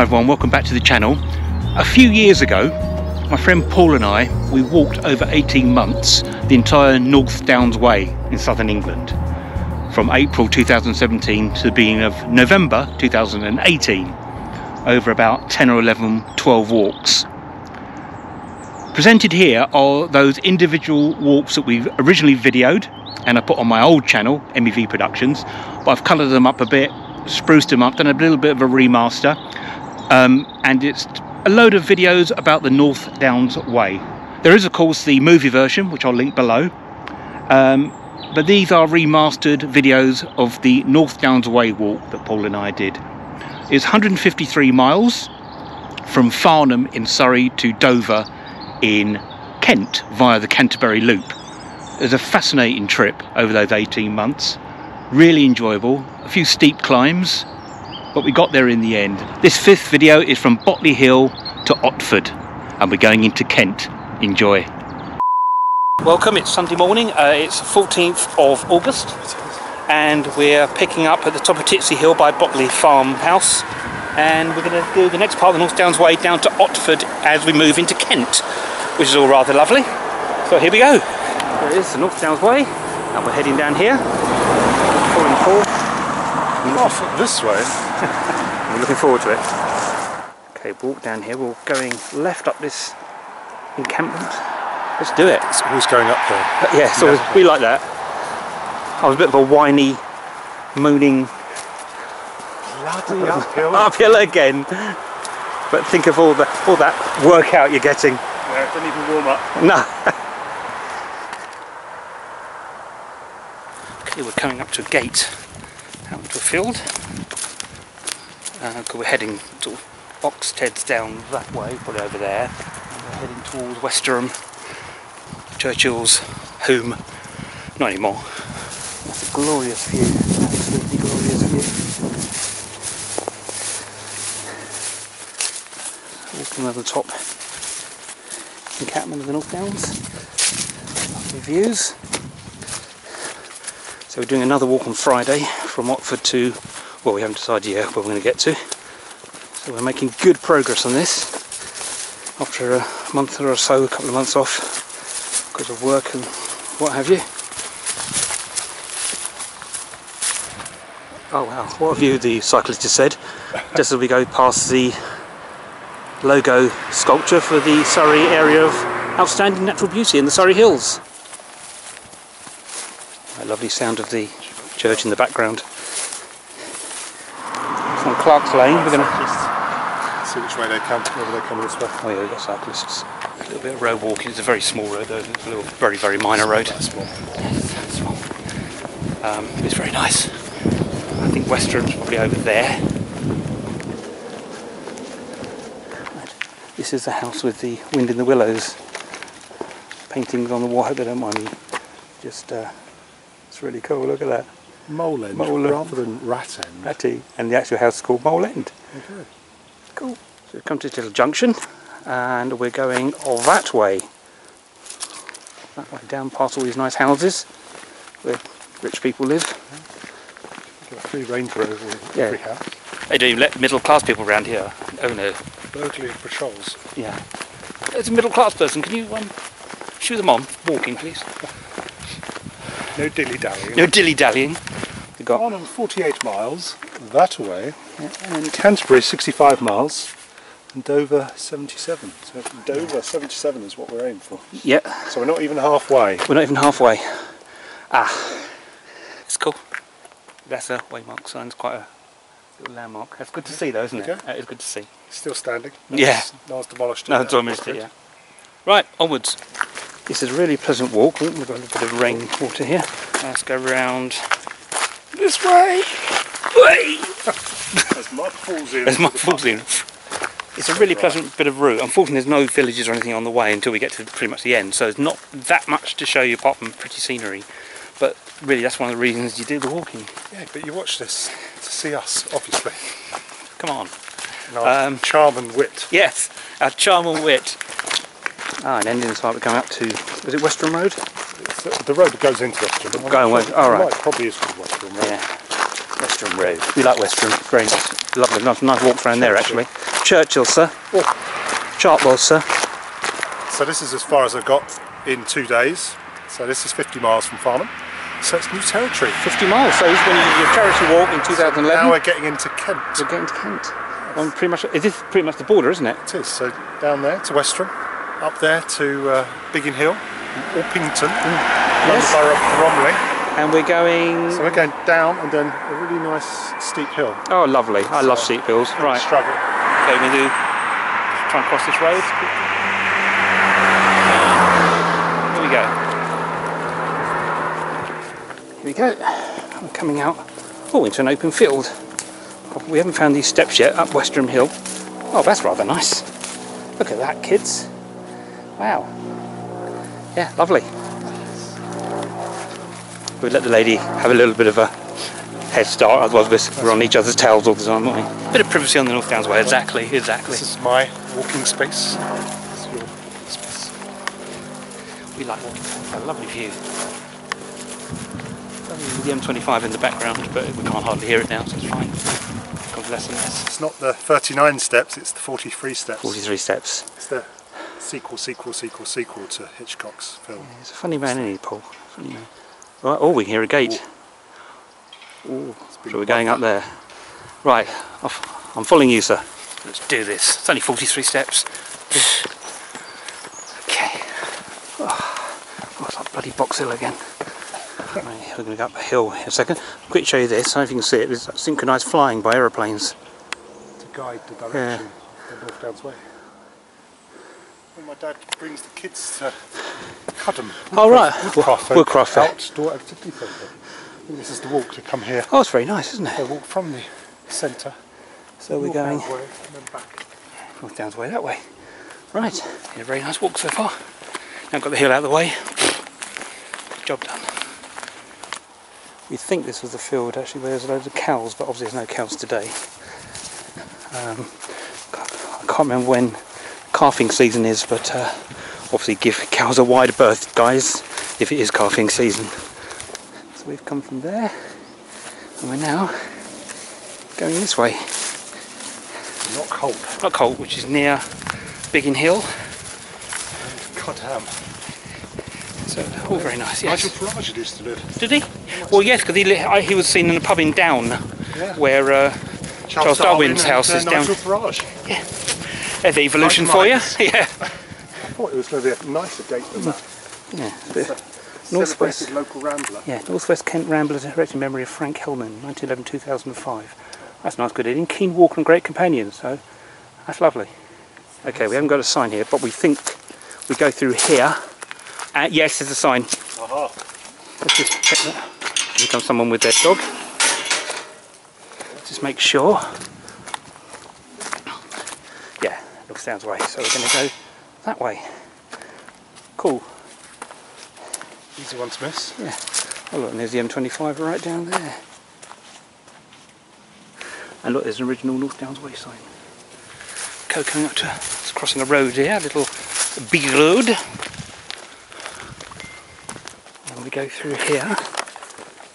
Hi everyone, welcome back to the channel. A few years ago, my friend Paul and I, we walked over 18 months the entire North Downs Way in southern England, from April 2017 to the beginning of November 2018, over about 10 or 11, 12 walks. Presented here are those individual walks that we've originally videoed and I put on my old channel, MEV Productions, but I've coloured them up a bit, spruced them up, done a little bit of a remaster, and it's a load of videos about the North Downs Way. There is of course the movie version, which I'll link below, but these are remastered videos of the North Downs Way walk that Paul and I did. It's 153 miles from Farnham in Surrey to Dover in Kent via the Canterbury Loop. It was a fascinating trip over those 18 months, really enjoyable, a few steep climbs, but we got there in the end. This fifth video is from Botley Hill to Otford and we're going into Kent. Enjoy. Welcome, it's Sunday morning, it's the 14th of August and we're picking up at the top of Titsey Hill by Botley Farmhouse and we're going to do the next part of the North Downs Way down to Otford as we move into Kent, which is all rather lovely. So here we go. There it is, the North Downs Way, and we're heading down here. Off this way. I'm looking forward to it. Okay, walk down here. We're going left up this encampment. Let's do it. It's always going up there. But yeah, so yeah. We like that. I was a bit of a whiny, mooning. Bloody uphill. Uphill again. But think of all that workout you're getting. Yeah, it didn't even warm up. No. Okay, we're coming up to a gate. Out to a field. We're heading sort of Oxted's down that way, probably over there. And we're heading towards Westerham, Churchill's home. Not anymore. That's a glorious view. Absolutely glorious view. Walking over the top encampment of the North Downs. Lovely views. So we're doing another walk on Friday from Otford to, well, we haven't decided yet where we're going to get to. So we're making good progress on this after a month or so, a couple of months off because of work and what have you. Oh wow, what a view, the cyclist has said, just as we go past the logo sculpture for the Surrey Area of Outstanding Natural Beauty in the Surrey Hills. That lovely sound of the church in the background. It's on Clark's Lane. We're going to see which way they come, whether they come this way. Oh yeah, we've got cyclists. A little bit of road walking. It's a very small road though. It's a little, very, very minor road. Small. Yes, small. It's very nice. I think Westerham's probably over there. Right. This is the house with the wind in the willows. Paintings on the wall. I hope they don't mind me. Just. It's really cool, look at that. Mole End, rather than Rat End. Ratty, and the actual house is called Mole End. Okay. Cool. So we've come to this little junction and we're going all that way. That way down past all these nice houses where rich people live. You've got a free Range Rover with every house. They don't even let middle class people around here. Oh no. Burglary patrols. Yeah. It's a middle class person, can you shoo them on walking please? No dilly-dallying. No dilly-dallying. We've got Farnham 48 miles that way, and Canterbury 65 miles, and Dover 77. So Dover 77 is what we're aiming for. Yeah. So we're not even halfway. We're not even halfway. Ah, it's cool. That's a waymark sign. It's quite a little landmark. That's good to see, though, isn't it? That is good to see. Still standing. No one's demolished it. No one's demolished it. Yeah. Right, onwards. This is a really pleasant walk. We've got a little bit of rain water here. Let's go round this way. As mud falls in. As mud falls in. It's a really pleasant bit of route. Unfortunately, there's no villages or anything on the way until we get to pretty much the end. So there's not that much to show you apart from pretty scenery. But really, that's one of the reasons you do the walking. Yeah, but you watch this to see us, obviously. Come on. And our charm and wit. Yes, our charm and wit. Ah, and ending this part we come up to, is it Westerham Road? It's the road that goes into Westerham. Going west, alright. Probably is Westerham Road. Yeah. Westerham Road. We like Westerham, very nice, lovely, nice walk around there actually. Churchill, sir. Oh. Chartwell, sir. So this is as far as I've got in 2 days. So this is 50 miles from Farnham. So it's new territory. 50 miles, so it's when you did your charity walk in 2011. So now we're getting into Kent. We're getting to Kent. Yes. On pretty much, it is pretty much the border, isn't it? It is, so down there to Westerham, up there to Biggin Hill, Orpington, yes. Borough of Bromley. And we're going... So we're going down and then a really nice steep hill. Oh lovely, I love steep hills. Right. Struggle. Okay, we're going to try and cross this road. Here we go. Here we go, I'm coming out, oh, into an open field. We haven't found these steps yet, up Westerham Hill. Oh, that's rather nice. Look at that, kids. Wow. Yeah, lovely. We let the lady have a little bit of a head start, otherwise we're on each other's tails all the time, aren't we? Bit of privacy on the North Downs Way, exactly, exactly. This is my walking space. This is your space. We like walking, it's a lovely view. The M25 in the background, but we can't hardly hear it now, so it's fine. God bless and less. It's not the 39 steps, it's the 43 steps. 43 steps. It's the sequel to Hitchcock's film. Yeah, he's a funny man, isn't he, Paul? Funny man. Right, oh, we can hear a gate. Ooh. So we're going up there. Right, I'm following you, sir. Let's do this. It's only 43 steps. Okay. Oh, it's like bloody Box Hill again. Right, we're going to go up a hill in a second. Quick show you this, I don't know if you can see it, it's synchronised flying by aeroplanes. To guide the direction of the North Downs Way. When my dad brings the kids to Cudham. Oh right, Woodcraft outdoor activity centre. This is the walk to come here. Oh, it's very nice, isn't it? They walk from the centre. So we're going North Downs Way that way. Right, a very nice walk so far. Now I've got the hill out of the way. Job done. You'd think this was the field actually where there's loads of cows, but obviously there's no cows today. I can't remember when calving season is, but obviously give cows a wide berth, guys, if it is calving season. So we've come from there, and we're now going this way. Knockholt. Knockholt, which is near Biggin Hill. Cudham. So, all very nice, yes. Nigel Farage used to live. Did he? Well, yes, because he was seen in a pub in Down, yeah. Where Charles Darwin's house is down. Nigel Farage. Yeah. There's evolution for you. Yeah. I thought it was going to be a nicer date than that. Yeah. It's North West local rambler. Yeah, North West Kent Ramblers, erected in memory of Frank Hellman, 1911-2005. That's nice, good eating. Keen walk and great companion. So that's lovely. Okay, we haven't got a sign here, but we think we go through here. Yes, there's a sign. Aha. Let's just check that. Here comes someone with their dog. Let's just make sure. Yeah, looks down the way. So we're going to go that way. Cool. Easy one to miss. Yeah. Oh look, and there's the M25 right down there. And look, there's an original North Downs Way sign. Okay, coming up to, it's crossing a road here, a little big road. Go through here,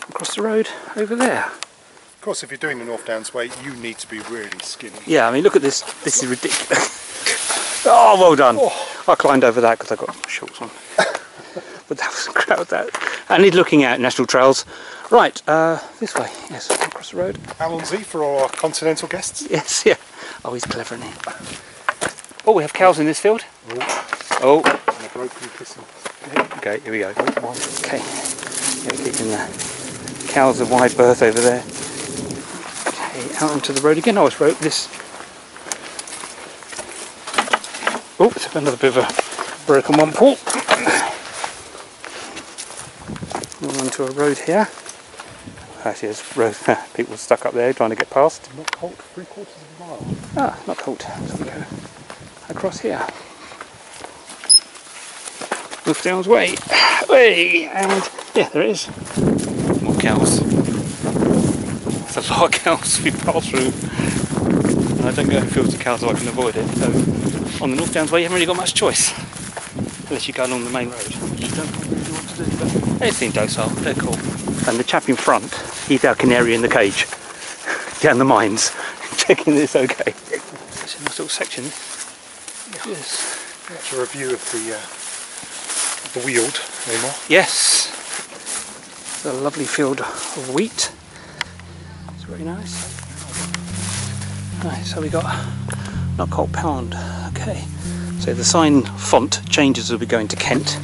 across the road over there. Of course, if you're doing the North Downs Way, you need to be really skinny. Yeah, I mean, look at this. This is ridiculous. Oh, well done. Oh. I climbed over that because I got my shorts on. But that was a crowd. I need looking at national trails. Right, this way. Yes, across the road. Alonsy for all our continental guests. Yes, yeah. Oh, he's clever, isn't he? Oh, we have cows in this field. Oh. And a broken kissing. Okay, here we go. Okay, yeah, keeping the cows a wide berth over there. Okay, out onto the road again. Oh, it's rope this. Oh, it's another bit of a broken one, Paul. We're onto a road here. Actually, there's road, people stuck up there trying to get past. Knockholt, 3/4 of a mile. Ah, Knockholt. So we go across here. North Downs Way. Way, and yeah, there it is. More cows. There's a lot of cows we pass through. And I don't go in fields of cows so I can avoid it. So on the North Downs Way you haven't really got much choice. Unless you go along the main road, which you don't really want to do. But they seem docile, they're cool. and the chap in front, he's our canary in the cage, down the mines, checking this okay. It's a nice little section. Yes. That's a review of the Weald anymore. Yes. It's a lovely field of wheat. It's very nice. Right, so we got Knockholt Pound. Okay. So the sign font changes as we go into Kent.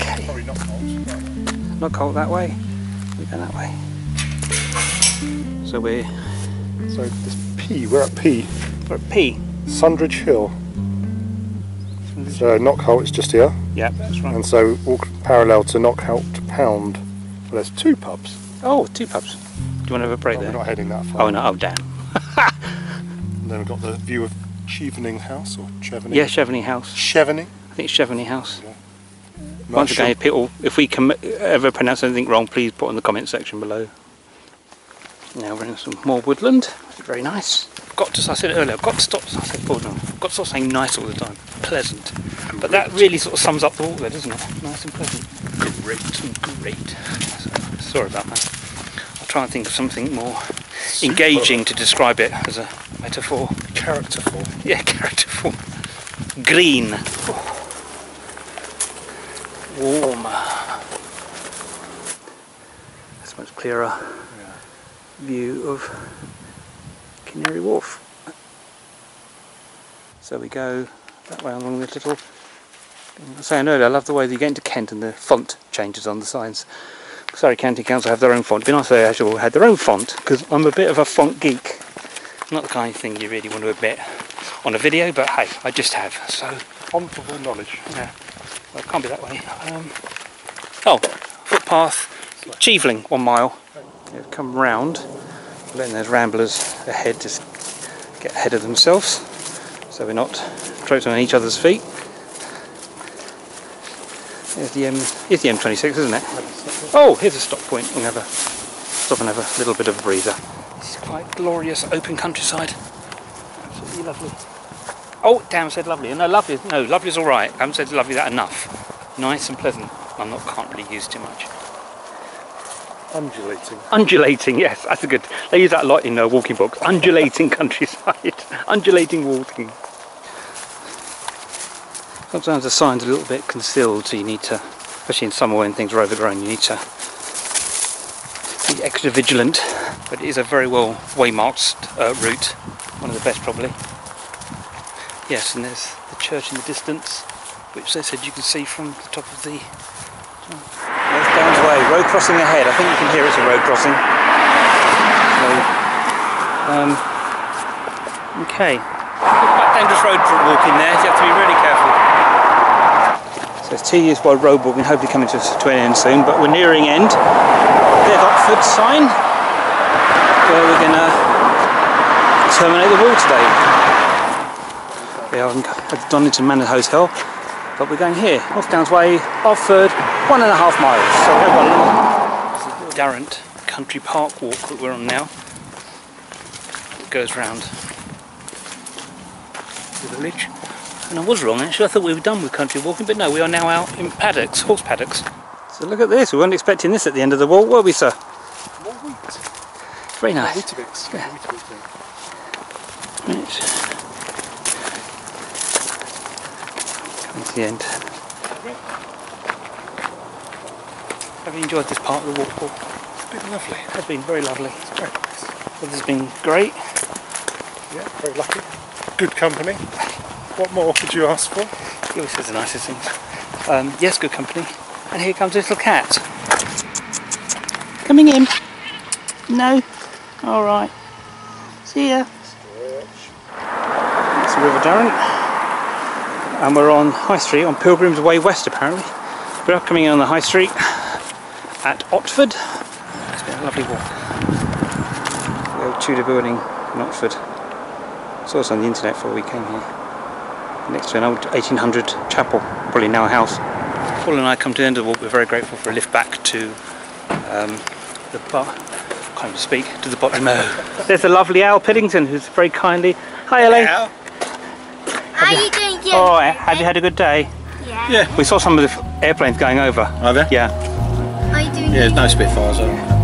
Okay. Probably Knockholt that way. We go that way. So we're. So this P. We're at P. We're at P. Sundridge Hill. So Knockholt is just here. Yeah, that's right. And so walk parallel to Knockholt Pound. Well, there's two pubs. Oh, two pubs. Do you want to have a break there? We're not heading that far. Oh no! Oh damn. And then we've got the view of Chevening House or Chevening. Yeah, Chevening House. Chevening. I think it's Chevening House. Yeah. Once again, people, if we can ever pronounce anything wrong, please put in the comment section below. Now we're in some more woodland. Very nice. Got to, I said it earlier, I've got to stop. I said, oh, no, I've got to stop saying nice all the time. Pleasant. Great. But that really sort of sums up the walk there, doesn't it? Nice and pleasant. Great. Sorry about that. I'll try and think of something more super engaging to describe it as a metaphor. Characterful. Yeah, characterful. Green. Oh. Warm. That's much clearer. Yeah. View of Canary Wharf. So we go that way along this little. I was saying earlier, I love the way that you get into Kent and the font changes on the signs. Sorry, County Council have their own font. It'd be nice if they actually had their own font, because I'm a bit of a font geek. Not the kind of thing you really want to admit on a video, but hey, I just have. So honourable knowledge. Yeah. Well, it can't be that way. Oh, footpath, Chieveling, 1 mile. They've come round. Letting those ramblers ahead just get ahead of themselves, so we're not floating on each other's feet. Here's the M26, isn't it? Oh, here's a stop point. We'll have a stop and have a little bit of a breather. This is quite glorious open countryside. Absolutely lovely. Oh, damn! I said lovely. No, lovely. No, lovely is all right. I haven't said lovely that enough. Nice and pleasant. I'm not. Can't really use too much. Undulating. Undulating, yes, that's a good. They use that a lot in walking books. Undulating countryside, undulating walking. Sometimes the sign's a little bit concealed, so you need to, especially in summer when things are overgrown, you need to be extra vigilant. But it is a very well waymarked route, one of the best probably. Yes, and there's the church in the distance, which they said you can see from the top of the. North Downs Way, road crossing ahead. I think you can hear it's a road crossing. So, okay. Quite dangerous road walking there, so you have to be really careful. So it's 2 years by road walking, hopefully coming to an end soon, but we're nearing end. There's Otford sign, where we're going to terminate the walk today. We are at the Donington Manor Hotel, but we're going here, North Downs Way, Otford, 1.5 miles. So we have a Darent Country Park walk that we're on now. It goes round the village. And I was wrong actually, I thought we were done with country walking, but no, we are now out in paddocks, horse paddocks. So look at this, we weren't expecting this at the end of the walk, were we, sir? More wheat. Very nice. Weetabix. Yeah. Weetabix. Right. Coming to the end. Have you enjoyed this part of the walk, Paul? It's been lovely. It's been very lovely. It's very nice. Weather's been great. Yeah, very lucky. Good company. What more could you ask for? He always says the nicest things. Yes, good company. And here comes this little cat. Coming in. No. All right. See ya. That's the River Darren. And we're on High Street, on Pilgrims Way West, apparently. We're up coming in on the High Street. At Otford. It's been a lovely walk. The old Tudor building in Otford. I saw this on the internet before we came here. Next to an old 1800 chapel, probably now a house. Paul and I come to the end of the walk. We're very grateful for a lift back to the bar. Can't even speak to the bottom. No. There's a lovely Al Piddington who's very kindly. Hi, Ellie. Hello. How are you doing? Good? Oh, have you had a good day? Yeah. We saw some of the airplanes going over. Are there? Yeah. Yeah, there's no Spitfires on.